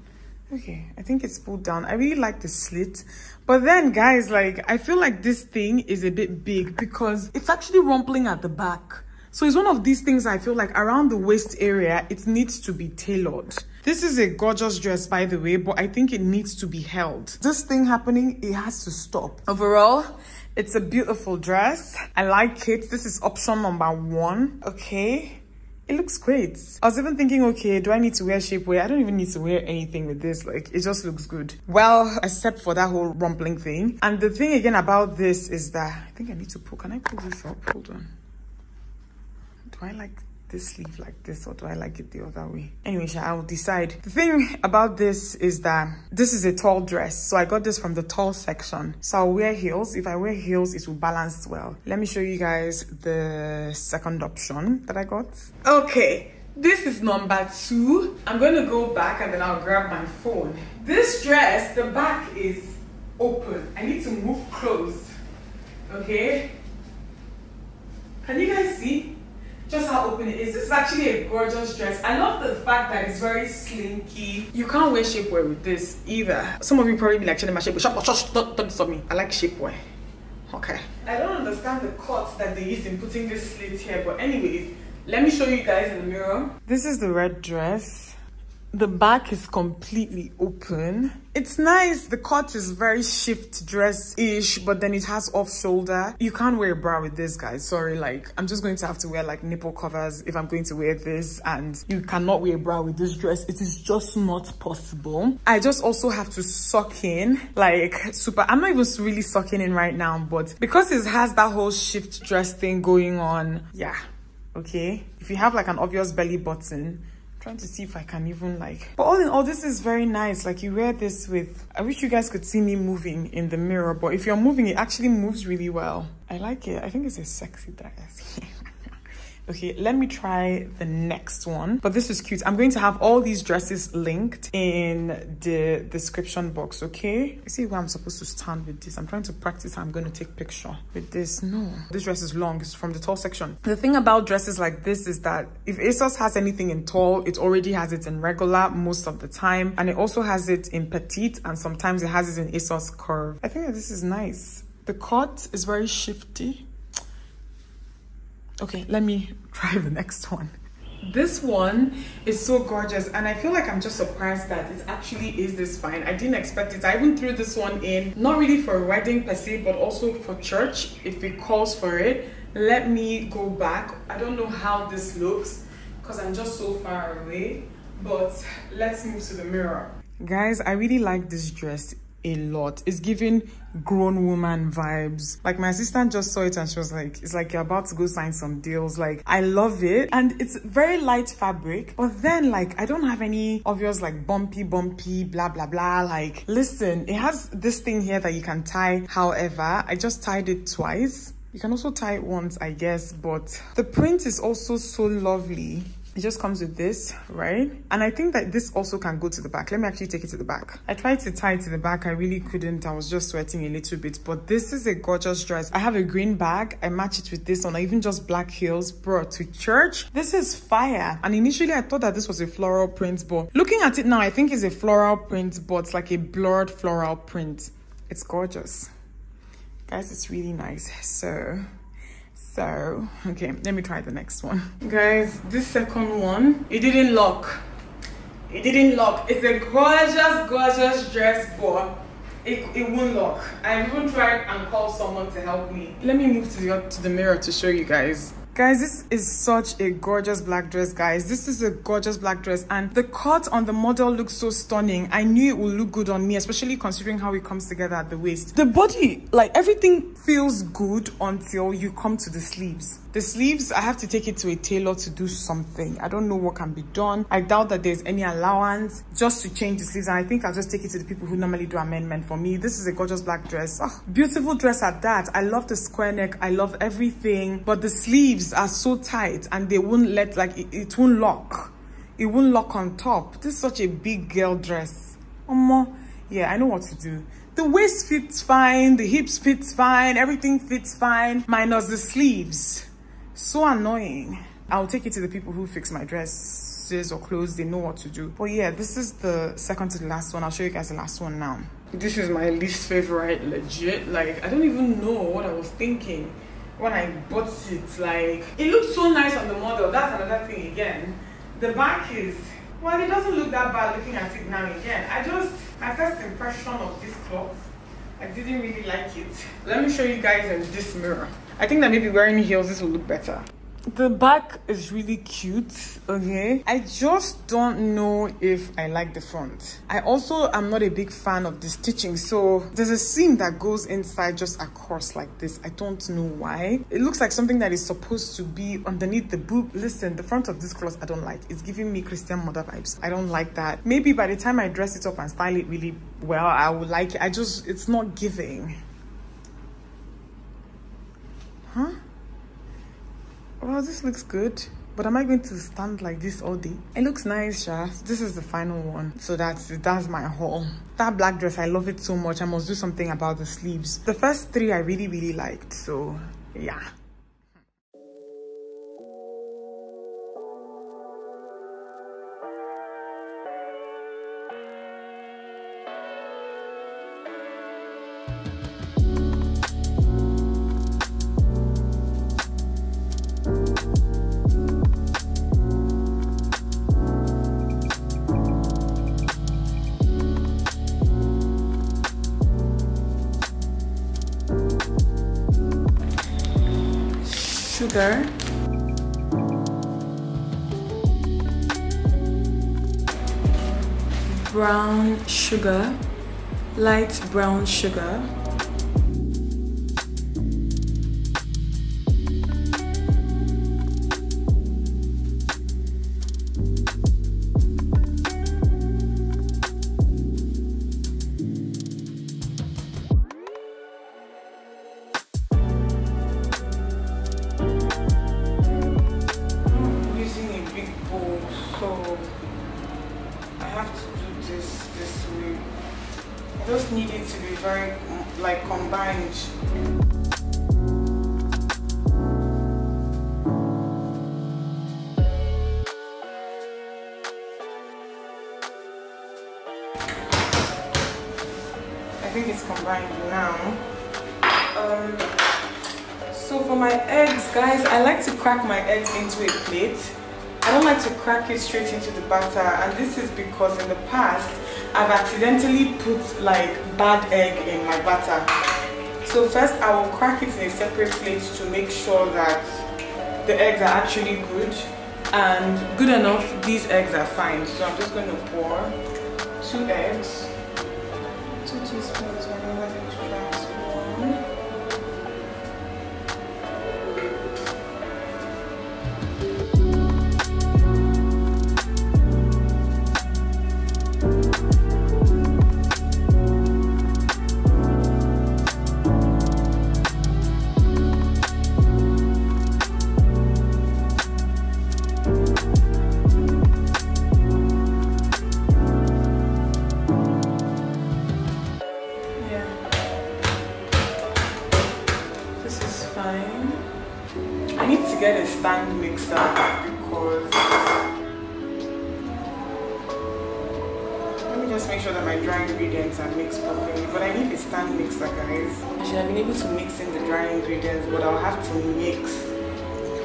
Okay, I think it's pulled down. I really like the slit. But then, guys, like, I feel like this thing is a bit big because it's actually rumpling at the back. So it's one of these things I feel like around the waist area, it needs to be tailored. This is a gorgeous dress, by the way, but I think it needs to be held. This thing happening, it has to stop. Overall, it's a beautiful dress. I like it. This is option number 1. Okay, it looks great. I was even thinking, okay, do I need to wear shapewear? I don't even need to wear anything with this. Like, it just looks good. Well, except for that whole rumpling thing. And the thing again about this is that I think I need to pull. Can I pull this up? Hold on. Do I like this sleeve like this, or do I like it the other way? Anyway, I'll decide. The thing about this is that this is a tall dress, so I got this from the tall section. So I'll wear heels. If I wear heels, it will balance well. Let me show you guys the second option that I got. Okay, this is number 2. I'm going to go back and then I'll grab my phone. This dress, the back is open. I need to move close. Okay, can you guys see just how open it is? This is actually a gorgeous dress. I love the fact that it's very slinky. You can't wear shapewear with this either. Some of you probably be like, "Chidinma, shapewear, don't stop me." I like shapewear. Okay. I don't understand the cuts that they use in putting this slit here, but anyways, let me show you guys in the mirror. This is the red dress. The back is completely open. It's nice. The cut is very shift dress-ish, but then it has off shoulder. You can't wear a bra with this, guys. Sorry, like, I'm just going to have to wear like nipple covers if I'm going to wear this, and you cannot wear a bra with this dress. It is just not possible. I just also have to suck in, like, super. I'm not even really sucking in right now, but because it has that whole shift dress thing going on, yeah, okay? If you have like an obvious belly button, trying to see if I can even like, but all in all, this is very nice. Like, you wear this with, I wish you guys could see me moving in the mirror, but if you're moving, it actually moves really well. I like it. I think it's a sexy dress. Okay, let me try the next one. But this is cute. I'm going to have all these dresses linked in the description box. Okay, you see where I'm supposed to stand with this. I'm trying to practice how I'm going to take picture with this. No, this dress is long. It's from the tall section. The thing about dresses like this is that if ASOS has anything in tall, it already has it in regular most of the time, and it also has it in petite, and sometimes it has it in ASOS curve. I think that this is nice. The cut is very shifty. Okay, let me try the next one. This one is so gorgeous, and I feel like I'm just surprised that it actually is this fine. I didn't expect it. I even threw this one in, not really for a wedding per se, but also for church if it calls for it. Let me go back. I don't know how this looks because I'm just so far away, but let's move to the mirror. Guys, I really like this dress a lot. It's giving grown woman vibes. Like, my assistant just saw it and she was like, it's like you're about to go sign some deals. Like, I love it, and it's very light fabric, but then, like, I don't have any obvious like bumpy blah blah blah. Like, listen, it has this thing here that you can tie however. I just tied it twice. You can also tie it once, I guess, but the print is also so lovely. It just comes with this, right? And I think that this also can go to the back. Let me actually take it to the back. I tried to tie it to the back. I really couldn't. I was just sweating a little bit. But this is a gorgeous dress. I have a green bag. I match it with this one. I even just black heels brought to church. This is fire. And initially, I thought that this was a floral print. But looking at it now, I think it's a floral print. But it's like a blurred floral print. It's gorgeous. Guys, it's really nice. So, okay, let me try the next one. Guys, this second one, it didn't lock. It didn't lock. It's a gorgeous, gorgeous dress, but it won't lock. I even tried and called someone to help me. Let me move to the mirror to show you guys. Guys, this is such a gorgeous black dress, guys. This is a gorgeous black dress, and the cut on the model looks so stunning. I knew it would look good on me, especially considering how it comes together at the waist. The body, like everything feels good until you come to the sleeves. The sleeves, I have to take it to a tailor to do something. I don't know what can be done. I doubt that there's any allowance just to change the sleeves. And I think I'll just take it to the people who normally do amendment for me. This is a gorgeous black dress. Oh, beautiful dress at that. I love the square neck. I love everything, but the sleeves are so tight and they won't let, like, it won't lock. It won't lock on top. This is such a big girl dress. Yeah, I know what to do. The waist fits fine, the hips fits fine, everything fits fine, minus the sleeves. So annoying. I'll take it to the people who fix my dresses or clothes. They know what to do. But yeah, this is the second to the last one. I'll show you guys the last one now. This is my least favorite, legit. Like, I don't even know what I was thinking when I bought it. Like, it looks so nice on the model. That's another thing again. The back is, well, it doesn't look that bad looking at it now again. My first impression of this cloth, I didn't really like it. Let me show you guys in this mirror. I think that maybe wearing heels, this will look better. The back is really cute, okay? I just don't know if I like the front. I also am not a big fan of the stitching, so there's a seam that goes inside just across like this. I don't know why. It looks like something that is supposed to be underneath the boob. Listen, the front of this cloth, I don't like. It's giving me Christian mother vibes. I don't like that. Maybe by the time I dress it up and style it really well, I would like it. It's not giving. Huh? Well, this looks good, but am I going to stand like this all day? It looks nice, yeah. This is the final one. So that's my haul. That black dress, I love it so much. I must do something about the sleeves. The first three I really, really liked, so yeah. Sugar. Brown sugar, light brown sugar. I think it's combined now. So for my eggs, guys, I like to crack my eggs into a plate. I don't like to crack it straight into the batter, and this is because in the past I've accidentally put like bad egg in my batter. So first I will crack it in a separate plate to make sure that the eggs are actually good, and good enough, these eggs are fine. So I'm just going to pour 2 eggs. 2 teaspoons, vanilla extract, 1 to get a stand mixer because let me just make sure that my dry ingredients are mixed properly. But I need a stand mixer, guys. I should have been able to mix in the dry ingredients, but I'll have to mix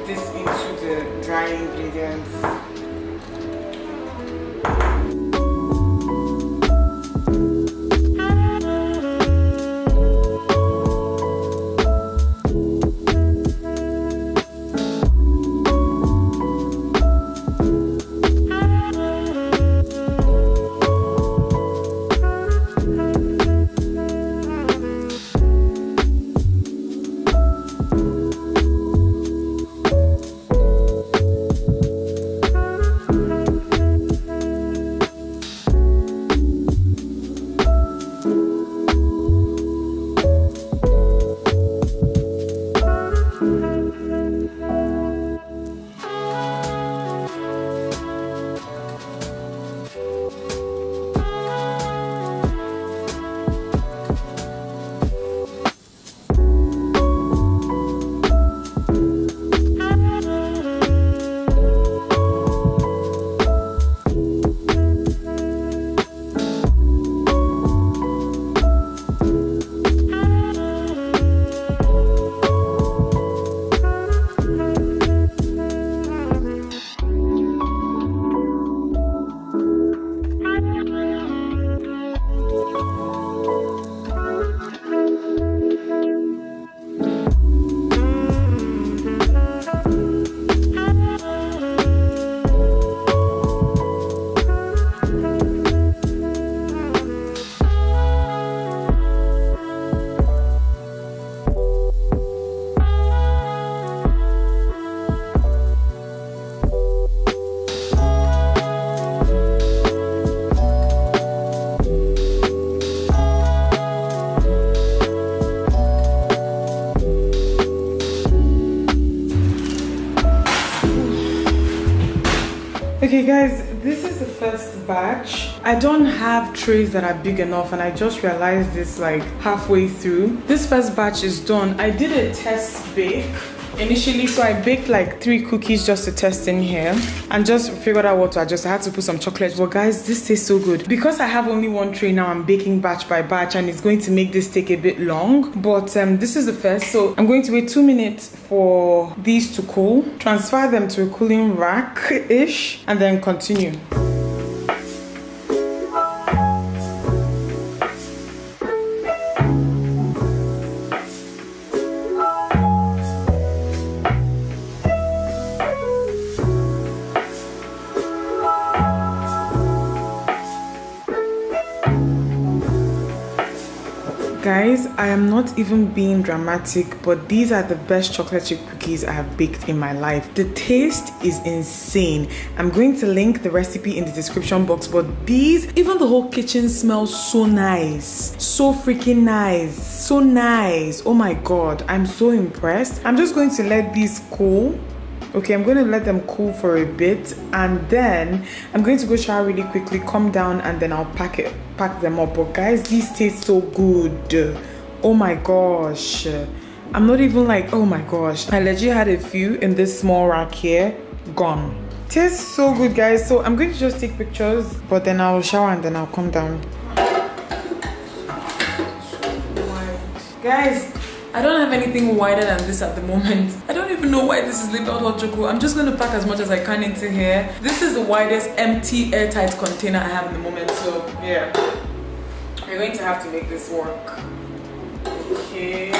this into the dry ingredients. Okay guys, this is the first batch. I don't have trays that are big enough and I just realized this like halfway through. This first batch is done. I did a test bake initially, so I baked like 3 cookies just to test in here and just figured out what to adjust. I had to put some chocolate, but guys, this tastes so good. Because I have only 1 tray now, I'm baking batch by batch and it's going to make this take a bit long, but this is the first, so I'm going to wait 2 minutes for these to cool, transfer them to a cooling rack ish and then continue. Guys, I am not even being dramatic, but these are the best chocolate chip cookies I have baked in my life. The taste is insane. I'm going to link the recipe in the description box, but these, even the whole kitchen smells so nice. So freaking nice. So nice. Oh my God, I'm so impressed. I'm just going to let these cool. Okay, I'm going to let them cool for a bit and then I'm going to go shower really quickly, come down and then I'll pack them up. But guys, these taste so good. Oh my gosh. I'm not even like, oh my gosh. I legit had a few in this small rack here, gone. Tastes so good guys. So I'm going to just take pictures, but then I'll shower and then I'll come down. Guys, I don't have anything wider than this at the moment. I don't even know why this is labeled hot chocolate. I'm just going to pack as much as I can into here. This is the widest empty airtight container I have in the moment. So yeah, we're going to have to make this work. Okay.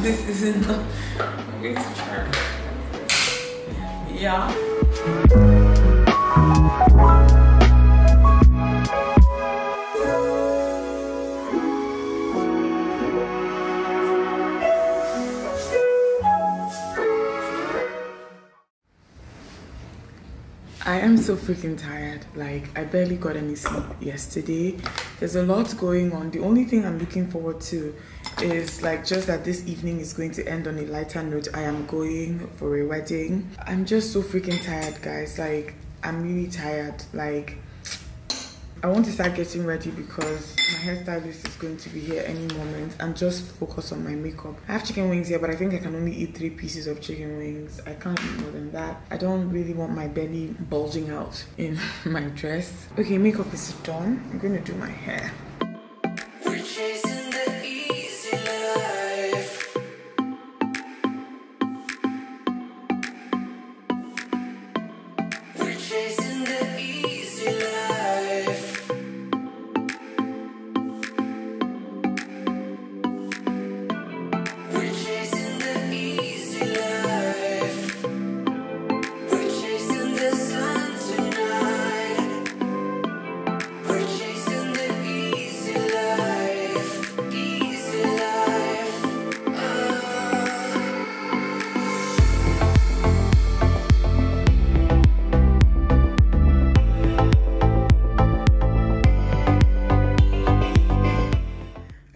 This isn't... I'm going to try. Yeah. I am so freaking tired. Like, I barely got any sleep yesterday. There's a lot going on. The only thing I'm looking forward to is like just that this evening is going to end on a lighter note. I am going for a wedding. I'm just so freaking tired, guys. Like, I'm really tired. Like, I want to start getting ready because my hairstylist is going to be here any moment and just focus on my makeup. I have chicken wings here, but I think I can only eat 3 pieces of chicken wings. I can't eat more than that. I don't really want my belly bulging out in my dress. Okay, makeup is done. I'm going to do my hair.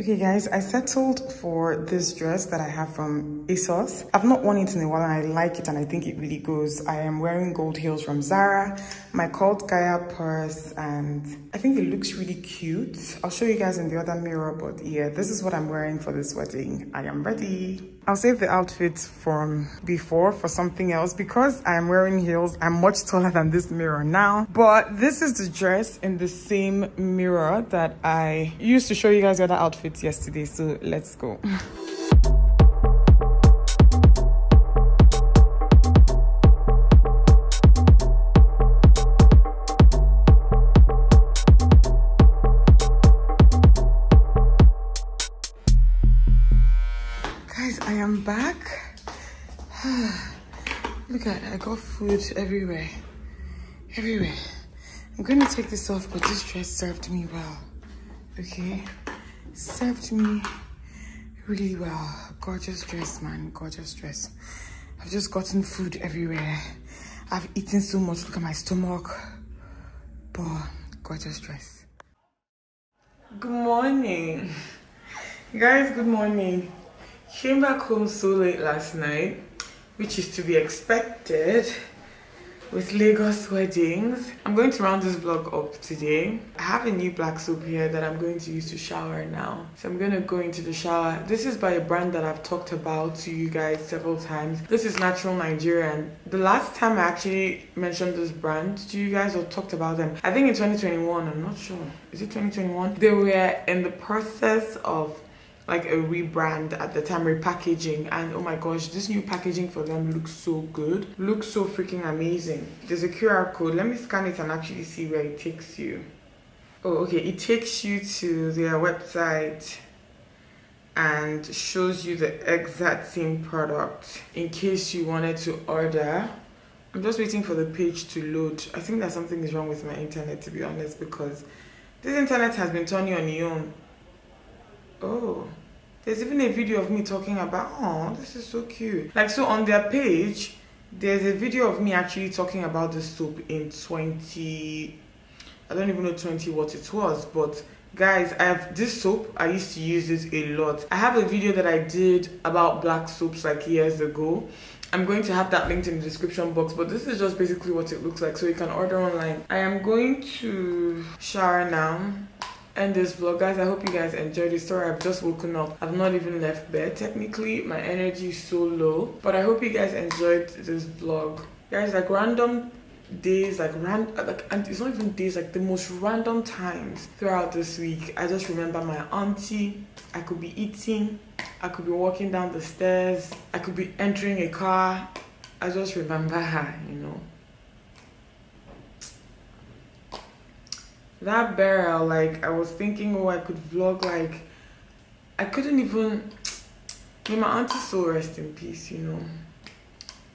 Okay guys, I settled for this dress that I have from ASOS. I've not worn it in a while and I like it and I think it really goes. I am wearing gold heels from Zara, my Cult Gaia purse, and I think it looks really cute. I'll show you guys in the other mirror, but yeah, this is what I'm wearing for this wedding. I am ready. I'll save the outfits from before for something else because I'm wearing heels. I'm much taller than this mirror now, but this is the dress in the same mirror that I used to show you guys the other outfits yesterday. So let's go. Back. Look at it, I got food everywhere. I'm going to take this off, but this dress served me well. Okay? Served me really well. Gorgeous dress, man. Gorgeous dress. I've just gotten food everywhere. I've eaten so much. Look at my stomach. But gorgeous dress. Good morning. Guys, good morning. Came back home so late last night, which is to be expected with Lagos weddings. I'm going to round this vlog up today. I have a new black soap here that I'm going to use to shower now. So I'm going to go into the shower. This is by a brand that I've talked about to you guys several times. This is Natural Nigerian. The last time I actually mentioned this brand to you guys or talked about them, I think in 2021, I'm not sure. Is it 2021? They were in the process of like a rebrand at the time, repackaging, and oh my gosh, this new packaging for them looks so good, looks so freaking amazing. There's a QR code, let me scan it and actually see where it takes you. Oh, okay, it takes you to their website and shows you the exact same product in case you wanted to order. I'm just waiting for the page to load. I think that something is wrong with my internet, to be honest, because this internet has been turning on its own. Oh, there's even a video of me talking about, oh, this is so cute. Like, so on their page, there's a video of me actually talking about the soap in 20, I don't even know 20 what it was, but guys, I have this soap. I used to use this a lot. I have a video that I did about black soaps like years ago. I'm going to have that linked in the description box, but this is just basically what it looks like, so you can order online. I am going to shower now. End this vlog, guys. I hope you guys enjoyed the story. I've just woken up. I've not even left bed technically. My energy is so low, but I hope you guys enjoyed this vlog. Guys, like random days, and it's not even days, like the most random times throughout this week, I just remember my auntie. I could be eating, I could be walking down the stairs, I could be entering a car. I just remember her, you know. That burial, like I was thinking, oh, I could vlog, like I couldn't even. May my auntie soul rest in peace, you know.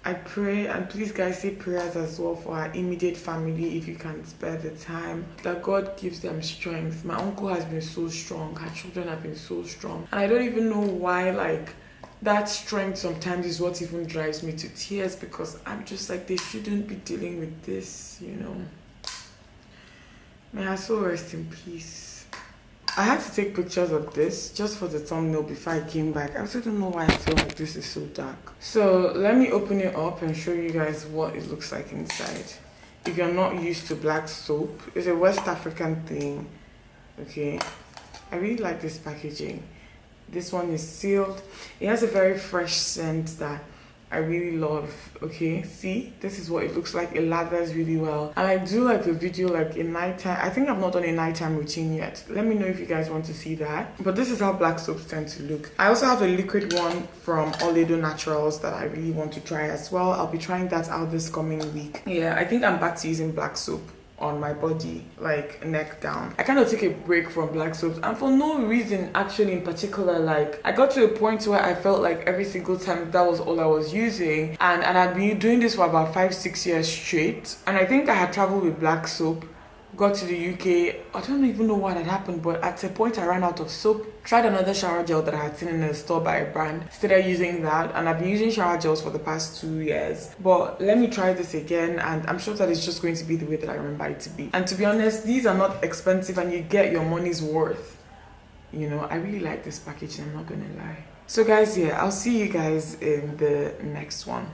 I pray, and please guys, say prayers as well for her immediate family if you can spare the time, that God gives them strength. My uncle has been so strong, her children have been so strong, and I don't even know why, like that strength sometimes is what even drives me to tears, because I'm just like, they shouldn't be dealing with this, you know. May her soul rest in peace. I had to take pictures of this just for the thumbnail before I came back. I also don't know why I feel like this is so dark. So let me open it up and show you guys what it looks like inside. if you're not used to black soap. It's a West African thing. Okay, I really like this packaging. This one is sealed. It has a very fresh scent that I really love. Okay, see, this is what it looks like. It lathers really well, and I do like a video like in nighttime. I think I've not done a nighttime routine yet. Let me know if you guys want to see that. But this is how black soaps tend to look. I also have a liquid one from Oledo Naturals that I really want to try as well. I'll be trying that out this coming week. Yeah, I think I'm back to using black soap on my body, like neck down. I kind of took a break from black soaps, and for no reason actually in particular. Like, I got to a point where I felt like every single time that was all I was using, and I'd been doing this for about 5-6 years straight. And I think I had traveled with black soap, got to the UK, I don't even know what had happened, but at a point I ran out of soap, tried another shower gel that I had seen in a store by a brand, started using that, and I've been using shower gels for the past 2 years. But let me try this again, and I'm sure that it's just going to be the way that I remember it to be. And to be honest, these are not expensive and you get your money's worth. You know, I really like this packaging, I'm not gonna lie. So guys, yeah, I'll see you guys in the next one.